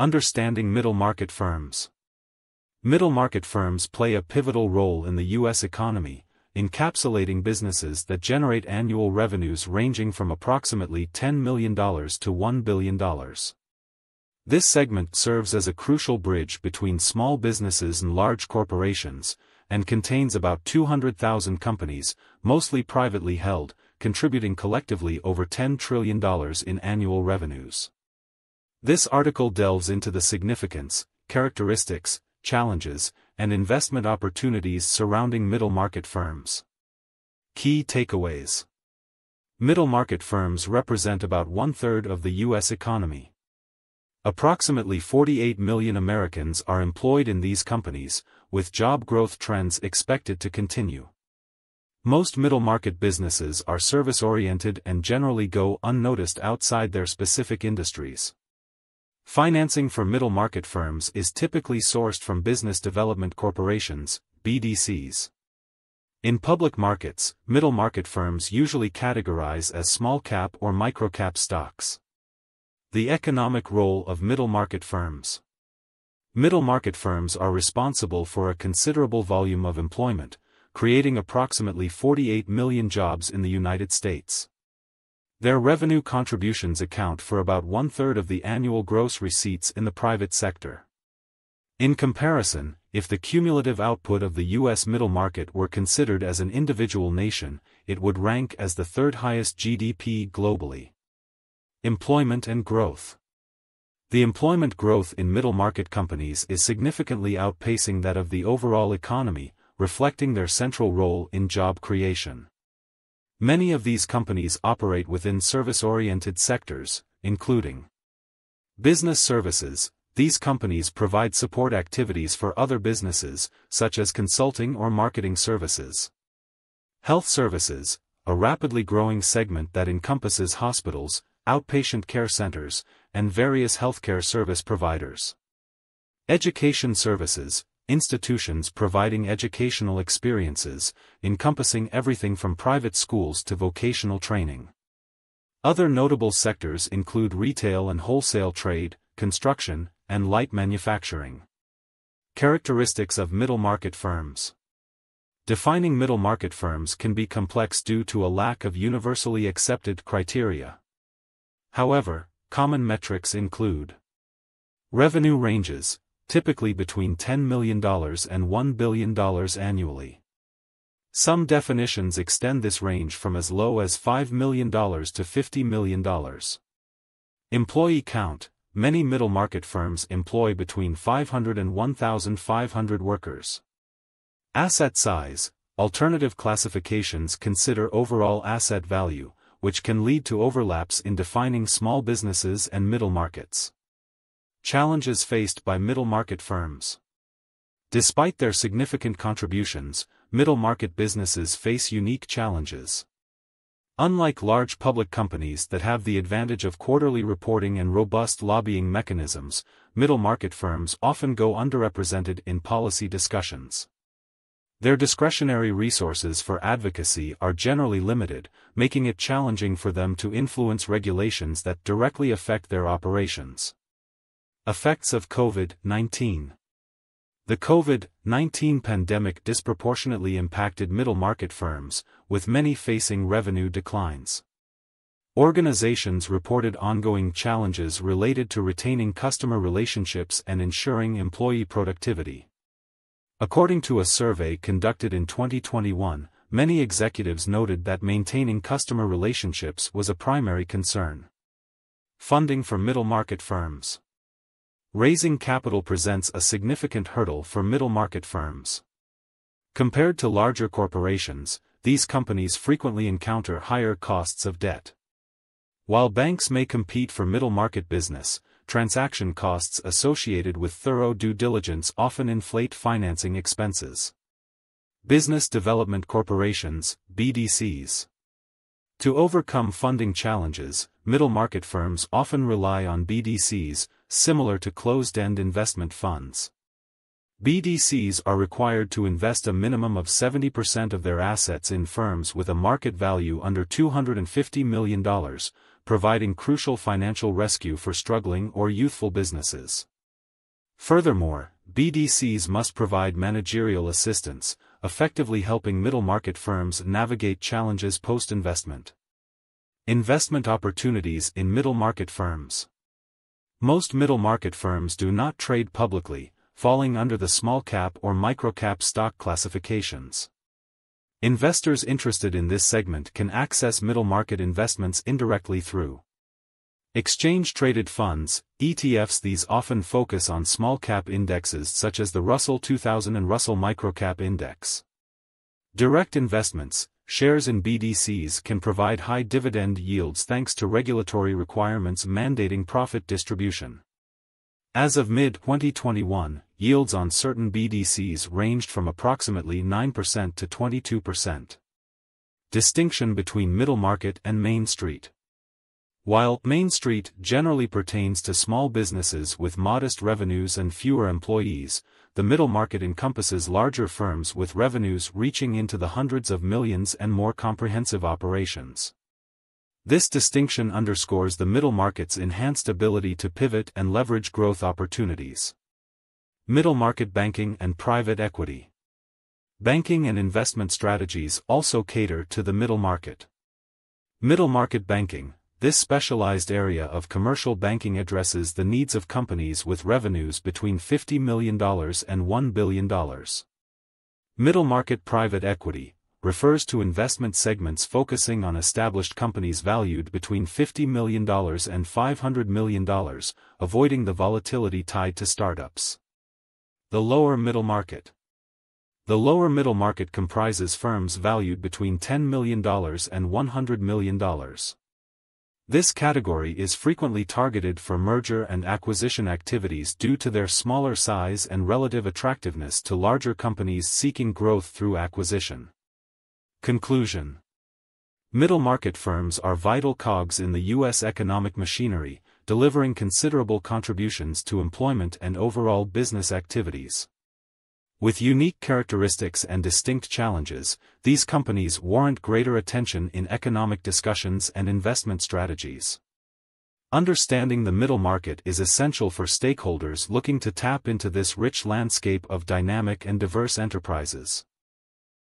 Understanding middle market firms. Middle market firms play a pivotal role in the U.S. economy, encapsulating businesses that generate annual revenues ranging from approximately $10 million to $1 billion. This segment serves as a crucial bridge between small businesses and large corporations, and contains about 200,000 companies, mostly privately held, contributing collectively over $10 trillion in annual revenues. This article delves into the significance, characteristics, challenges, and investment opportunities surrounding middle market firms. Key takeaways. Middle market firms represent about one-third of the U.S. economy. Approximately 48 million Americans are employed in these companies, with job growth trends expected to continue. Most middle market businesses are service-oriented and generally go unnoticed outside their specific industries. Financing for middle market firms is typically sourced from business development corporations, BDCs. In public markets, middle market firms usually categorize as small-cap or microcap stocks. The economic role of middle market firms. Middle market firms are responsible for a considerable volume of employment, creating approximately 48 million jobs in the United States. Their revenue contributions account for about one-third of the annual gross receipts in the private sector. In comparison, if the cumulative output of the U.S. middle market were considered as an individual nation, it would rank as the third highest GDP globally. Employment and growth. The employment growth in middle market companies is significantly outpacing that of the overall economy, reflecting their central role in job creation. Many of these companies operate within service-oriented sectors, including business services. These companies provide support activities for other businesses, such as consulting or marketing services. Health services, a rapidly growing segment that encompasses hospitals, outpatient care centers, and various healthcare service providers. Education services, institutions providing educational experiences, encompassing everything from private schools to vocational training. Other notable sectors include retail and wholesale trade, construction, and light manufacturing. Characteristics of middle market firms. Defining middle market firms can be complex due to a lack of universally accepted criteria. However, common metrics include revenue ranges, typically between $10 million and $1 billion annually. Some definitions extend this range from as low as $5 million to $50 million. Employee count, many middle market firms employ between 500 and 1,500 workers. Asset size, alternative classifications consider overall asset value, which can lead to overlaps in defining small businesses and middle markets. Challenges faced by middle market firms. Despite their significant contributions, middle market businesses face unique challenges. Unlike large public companies that have the advantage of quarterly reporting and robust lobbying mechanisms, middle market firms often go underrepresented in policy discussions. Their discretionary resources for advocacy are generally limited, making it challenging for them to influence regulations that directly affect their operations. Effects of COVID-19. The COVID-19 pandemic disproportionately impacted middle market firms, with many facing revenue declines. Organizations reported ongoing challenges related to retaining customer relationships and ensuring employee productivity. According to a survey conducted in 2021, many executives noted that maintaining customer relationships was a primary concern. Funding for middle market firms. Raising capital presents a significant hurdle for middle market firms. Compared to larger corporations, these companies frequently encounter higher costs of debt. While banks may compete for middle market business, transaction costs associated with thorough due diligence often inflate financing expenses. Business Development Corporations, BDCs. To overcome funding challenges, middle market firms often rely on BDCs, similar to closed-end investment funds. BDCs are required to invest a minimum of 70% of their assets in firms with a market value under $250 million, providing crucial financial rescue for struggling or youthful businesses. Furthermore, BDCs must provide managerial assistance, effectively helping middle-market firms navigate challenges post-investment. Investment opportunities in middle-market firms. Most middle-market firms do not trade publicly, falling under the small-cap or micro-cap stock classifications. Investors interested in this segment can access middle-market investments indirectly through exchange-traded funds, ETFs. These often focus on small-cap indexes such as the Russell 2000 and Russell Microcap Index. Direct investments, shares in BDCs can provide high dividend yields thanks to regulatory requirements mandating profit distribution. As of mid-2021, yields on certain BDCs ranged from approximately 9% to 22%. Distinction between middle market and Main Street. While Main Street generally pertains to small businesses with modest revenues and fewer employees, the middle market encompasses larger firms with revenues reaching into the hundreds of millions and more comprehensive operations. This distinction underscores the middle market's enhanced ability to pivot and leverage growth opportunities. Middle market banking and private equity. Banking and investment strategies also cater to the middle market. Middle market banking. This specialized area of commercial banking addresses the needs of companies with revenues between $50 million and $1 billion. Middle market private equity refers to investment segments focusing on established companies valued between $50 million and $500 million, avoiding the volatility tied to startups. The lower middle market. The lower middle market comprises firms valued between $10 million and $100 million. This category is frequently targeted for merger and acquisition activities due to their smaller size and relative attractiveness to larger companies seeking growth through acquisition. Conclusion. Middle market firms are vital cogs in the U.S. economic machinery, delivering considerable contributions to employment and overall business activities. With unique characteristics and distinct challenges, these companies warrant greater attention in economic discussions and investment strategies. Understanding the middle market is essential for stakeholders looking to tap into this rich landscape of dynamic and diverse enterprises.